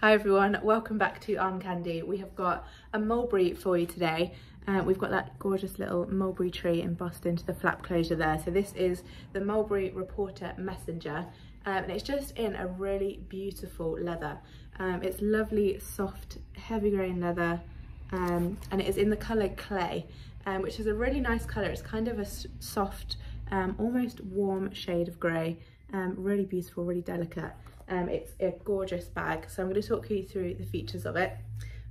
Hi everyone, welcome back to Arm Candy. We have got a mulberry for you today. We've got that gorgeous little mulberry tree embossed into the flap closure there. So this is the Mulberry Reporter Messenger, and it's just in a really beautiful leather. It's lovely, soft, heavy grain leather, and it is in the colour clay, which is a really nice colour. It's kind of a soft, almost warm shade of grey, really beautiful, really delicate. It's a gorgeous bag, so I'm going to talk you through the features of it.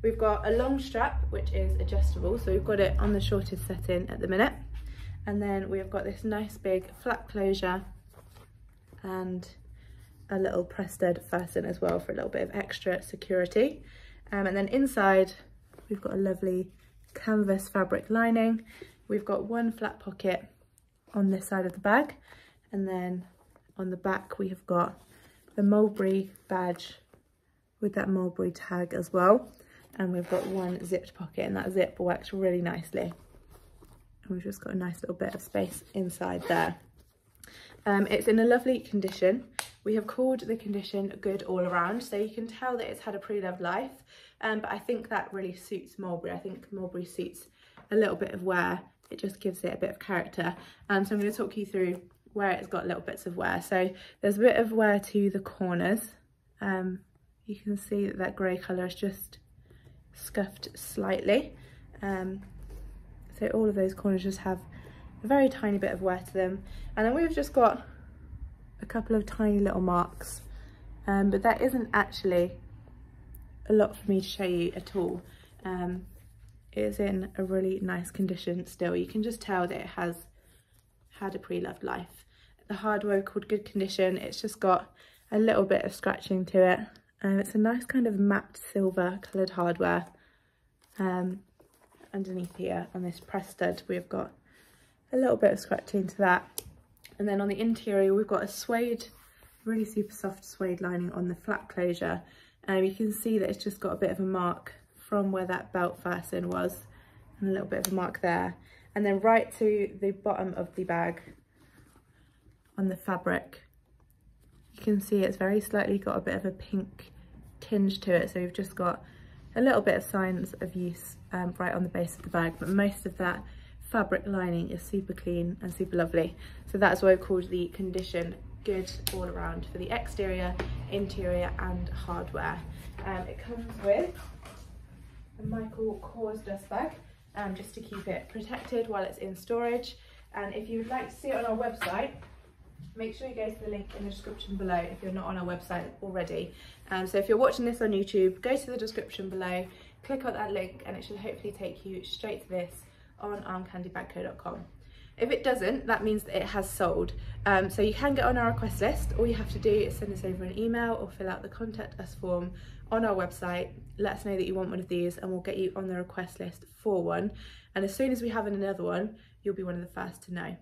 We've got a long strap which is adjustable, so we've got it on the shortest setting at the minute, and then we've got this nice big flap closure and a little press stud fasten as well for a little bit of extra security, and then inside we've got a lovely canvas fabric lining. We've got one flat pocket on this side of the bag, and then on the back we have got the mulberry badge with that mulberry tag as well, and we've got one zipped pocket, and that zip works really nicely, and we've just got a nice little bit of space inside there. It's in a lovely condition. We have called the condition good all around, so you can tell that it's had a pre-loved life, but I think that really suits mulberry. I think mulberry suits a little bit of wear. It just gives it a bit of character, and so I'm going to talk you through where it's got little bits of wear. So there's a bit of wear to the corners. You can see that, grey colour is just scuffed slightly, so all of those corners just have a very tiny bit of wear to them, and then we've just got a couple of tiny little marks, but that isn't actually a lot for me to show you at all. It is in a really nice condition still. You can just tell that it has had a pre-loved life. The hardware called good condition. It's just got a little bit of scratching to it, and it's a nice kind of matte silver coloured hardware. Underneath here on this press stud we've got a little bit of scratching to that, and then on the interior we've got a suede, really super soft suede lining on the flap closure, and you can see that it's just got a bit of a mark from where that belt fasten was, and a little bit of a mark there. And then right to the bottom of the bag on the fabric, you can see it's very slightly got a bit of a pink tinge to it, so we've just got a little bit of signs of use right on the base of the bag, but most of that fabric lining is super clean and super lovely. So that's why I've called the condition good all around for the exterior, interior and hardware. It comes with a Michael Kors dust bag, just to keep it protected while it's in storage. And if you would like to see it on our website, make sure you go to the link in the description below if you're not on our website already. So if you're watching this on YouTube, go to the description below, click on that link, and it should hopefully take you straight to this on armcandybagco.com. If it doesn't, that means that it has sold. So you can get on our request list. All you have to do is send us over an email or fill out the contact us form on our website. Let us know that you want one of these and we'll get you on the request list for one. And as soon as we have another one, you'll be one of the first to know.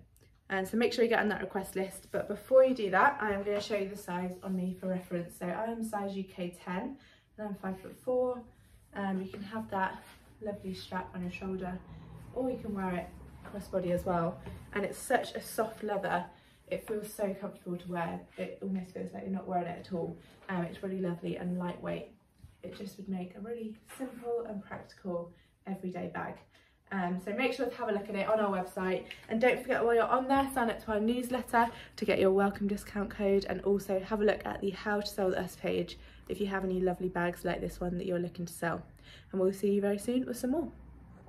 And so make sure you get on that request list. But before you do that, I am going to show you the size on me for reference. So I am size UK 10 and I'm 5'4". You can have that lovely strap on your shoulder, or you can wear it crossbody as well, and it's such a soft leather. It feels so comfortable to wear. It almost feels like you're not wearing it at all. It's really lovely and lightweight. It just would make a really simple and practical everyday bag. So make sure to have a look at it on our website, and don't forget while you're on there, sign up to our newsletter to get your welcome discount code, and also have a look at the how to sell us page if you have any lovely bags like this one that you're looking to sell. And we'll see you very soon with some more.